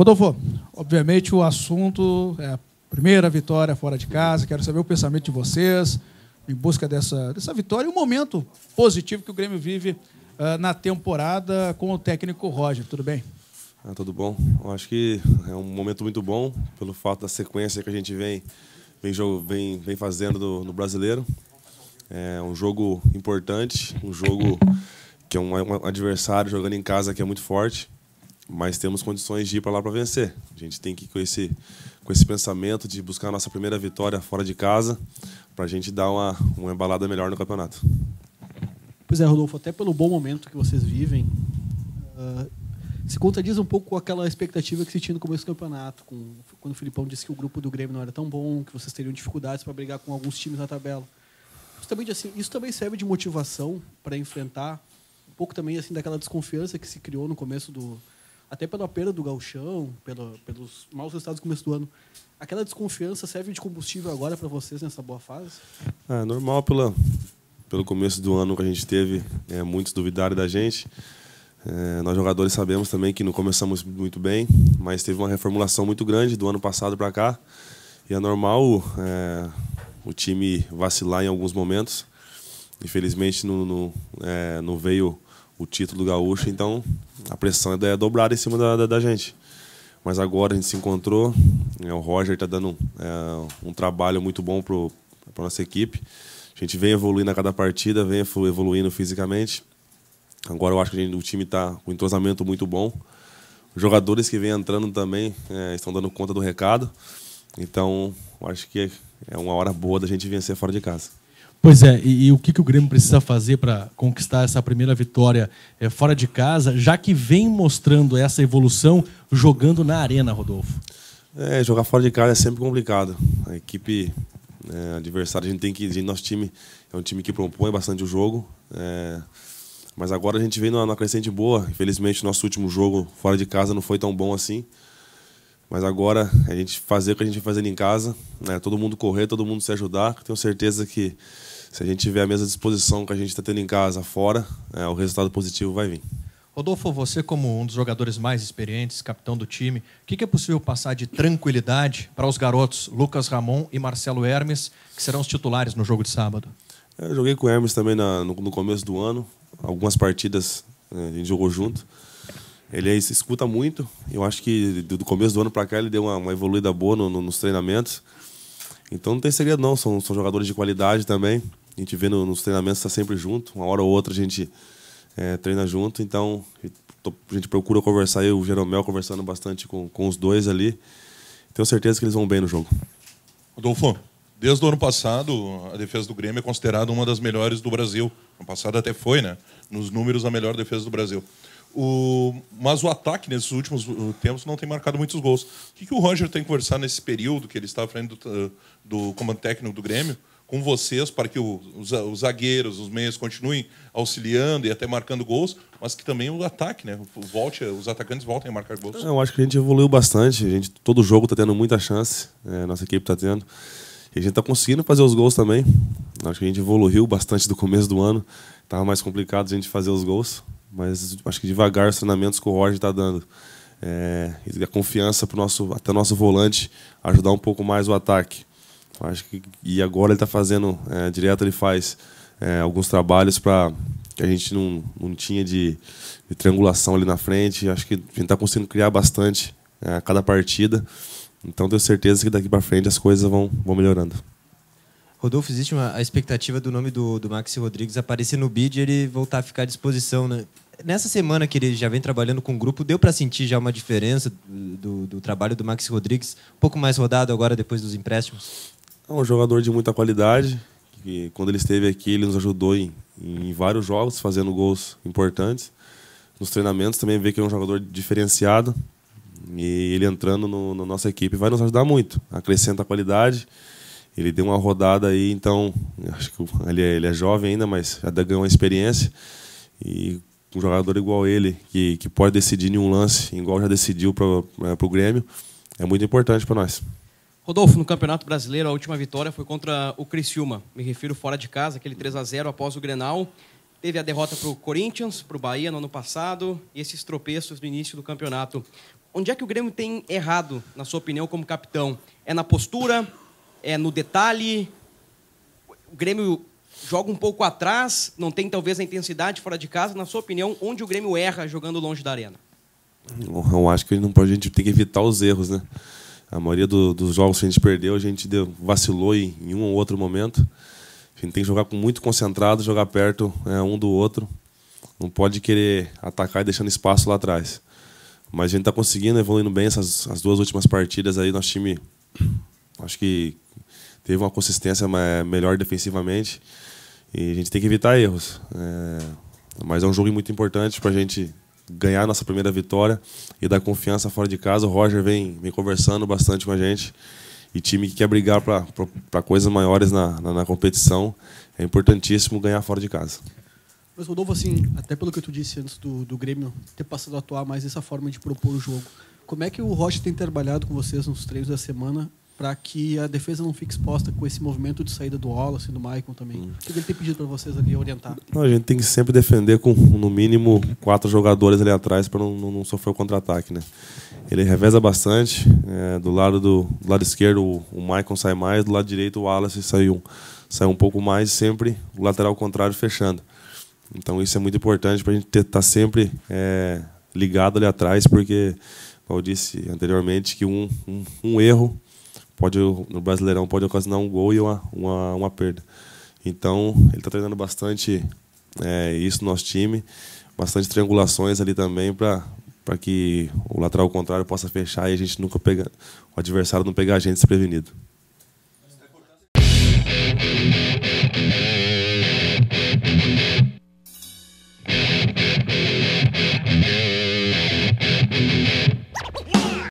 Rodolfo, obviamente o assunto é a primeira vitória fora de casa. Quero saber o pensamento de vocês em busca dessa vitória e o momento positivo que o Grêmio vive na temporada com o técnico Roger. Tudo bem? Tudo bom. Eu acho que é um momento muito bom pelo fato da sequência que a gente vem fazendo no Brasileiro. É um jogo importante, um jogo que é um adversário jogando em casa que é muito forte, mas temos condições de ir para lá para vencer. A gente tem que ir com esse pensamento de buscar a nossa primeira vitória fora de casa para a gente dar uma embalada melhor no campeonato. Pois é, Rodolfo, até pelo bom momento que vocês vivem, se contradiz um pouco com aquela expectativa que se tinha no começo do campeonato, quando o Filipão disse que o grupo do Grêmio não era tão bom, que vocês teriam dificuldades para brigar com alguns times na tabela. Justamente assim, isso também serve de motivação para enfrentar um pouco também assim daquela desconfiança que se criou no começo do... Até pela perda do Gauchão, pelos maus resultados do começo do ano. Aquela desconfiança serve de combustível agora para vocês nessa boa fase? É normal, pelo começo do ano que a gente teve, muitos duvidaram da gente. Nós jogadores sabemos também que não começamos muito bem, mas teve uma reformulação muito grande do ano passado para cá. E é normal o time vacilar em alguns momentos. Infelizmente não veio o título do Gaúcho, então a pressão é dobrada em cima da gente. Mas agora a gente se encontrou, o Roger está dando um trabalho muito bom para a nossa equipe. A gente vem evoluindo a cada partida, vem evoluindo fisicamente. Agora eu acho que o time está com um entrosamento muito bom. Os jogadores que vêm entrando também estão dando conta do recado. Então, eu acho que é uma hora boa da gente vencer fora de casa. Pois é, e o que o Grêmio precisa fazer para conquistar essa primeira vitória fora de casa, já que vem mostrando essa evolução jogando na arena, Rodolfo? Jogar fora de casa é sempre complicado. A equipe adversária, nosso time é um time que propõe bastante o jogo, mas agora a gente vem numa crescente boa. Infelizmente, nosso último jogo fora de casa não foi tão bom assim. Mas agora a gente fazer o que a gente vai fazendo em casa, todo mundo correr, todo mundo se ajudar. Tenho certeza que se a gente tiver a mesma disposição que a gente está tendo em casa fora, o resultado positivo vai vir. Rodolfo, você como um dos jogadores mais experientes, capitão do time, o que é possível passar de tranquilidade para os garotos Lucas Ramon e Marcelo Hermes, que serão os titulares no jogo de sábado? Eu joguei com o Hermes também no começo do ano, algumas partidas a gente jogou junto. Ele escuta muito. Eu acho que do começo do ano para cá ele deu uma evoluída boa nos treinamentos. Então não tem segredo não, são jogadores de qualidade também. A gente vê nos treinamentos, está sempre junto. Uma hora ou outra a gente treina junto. Então a gente procura conversar, eu e o Geromel conversando bastante com os dois ali. Tenho certeza que eles vão bem no jogo. Rodolfo, desde o ano passado a defesa do Grêmio é considerada uma das melhores do Brasil. Ano passado até foi, né? Nos números, a melhor defesa do Brasil. Mas o ataque nesses últimos tempos não tem marcado muitos gols. O que o Roger tem que conversar nesse período que ele está à frente do comando técnico do Grêmio com vocês para que os zagueiros, os meias continuem auxiliando e até marcando gols, mas que também o ataque, né, os atacantes voltem a marcar gols? Eu acho que a gente evoluiu bastante. Todo jogo está tendo muita chance, nossa equipe está tendo. E a gente está conseguindo fazer os gols também. Eu acho que a gente evoluiu bastante do começo do ano. Estava mais complicado a gente fazer os gols. Mas acho que devagar os treinamentos que o Roger está dando. E a confiança para até o nosso volante ajudar um pouco mais o ataque. Acho que, e agora ele está fazendo, direto ele faz alguns trabalhos para que a gente não tinha de triangulação ali na frente. Acho que a gente está conseguindo criar bastante a cada partida. Então tenho certeza que daqui para frente as coisas vão melhorando. Rodolfo, existe a expectativa do nome do Max Rodrigues aparecer no BID e ele voltar a ficar à disposição, né? Nessa semana que ele já vem trabalhando com o grupo, deu para sentir já uma diferença do trabalho do Max Rodrigues? Um pouco mais rodado agora, depois dos empréstimos? É um jogador de muita qualidade. Que quando ele esteve aqui, ele nos ajudou em vários jogos, fazendo gols importantes. Nos treinamentos também vê que é um jogador diferenciado. E ele entrando na nossa equipe vai nos ajudar muito. Acrescenta a qualidade. Ele deu uma rodada aí, então acho que ele é jovem ainda, mas já ganhou uma experiência. E um jogador igual ele, que pode decidir em um lance, igual já decidiu para o Grêmio, é muito importante para nós. Rodolfo, no Campeonato Brasileiro, a última vitória foi contra o Criciúma. Me refiro fora de casa, aquele 3-0 após o Grenal. Teve a derrota para o Corinthians, para o Bahia no ano passado, e esses tropeços no início do campeonato. Onde é que o Grêmio tem errado, na sua opinião, como capitão? É na postura? É no detalhe? O Grêmio joga um pouco atrás, não tem talvez a intensidade fora de casa. Na sua opinião, onde o Grêmio erra jogando longe da arena? Eu acho que não pode, a gente tem que evitar os erros, né? A maioria dos jogos que a gente perdeu, a gente vacilou em um ou outro momento. A gente tem que jogar muito concentrado, jogar perto um do outro. Não pode querer atacar e deixando espaço lá atrás. Mas a gente está conseguindo, evoluindo bem as duas últimas partidas aí. Nosso time, acho que teve uma consistência melhor defensivamente. E a gente tem que evitar erros. Mas é um jogo muito importante para a gente ganhar a nossa primeira vitória e dar confiança fora de casa. O Roger vem conversando bastante com a gente. E time que quer brigar para coisas maiores na competição, é importantíssimo ganhar fora de casa. Mas, Rodolfo, assim, até pelo que tu disse antes do Grêmio ter passado a atuar mais dessa forma de propor o jogo, como é que o Roger tem trabalhado com vocês nos treinos da semana para que a defesa não fique exposta com esse movimento de saída do Wallace e do Maicon também? O que ele tem pedido para vocês ali orientar? Não, a gente tem que sempre defender com, no mínimo, 4 jogadores ali atrás para não sofrer o contra-ataque, né? Ele reveza bastante. Do lado esquerdo, o Maicon sai mais. Do lado direito, o Wallace sai um pouco mais. Sempre o lateral contrário fechando. Então isso é muito importante para a gente estar sempre ligado ali atrás, porque, como eu disse anteriormente, que um erro pode, no Brasileirão, pode ocasionar um gol e uma perda. Então ele está treinando bastante isso no nosso time, bastante triangulações ali também para que o lateral contrário possa fechar e a gente o adversário não pegar a gente desprevenido.